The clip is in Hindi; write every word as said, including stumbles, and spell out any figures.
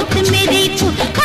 दुख मेरे को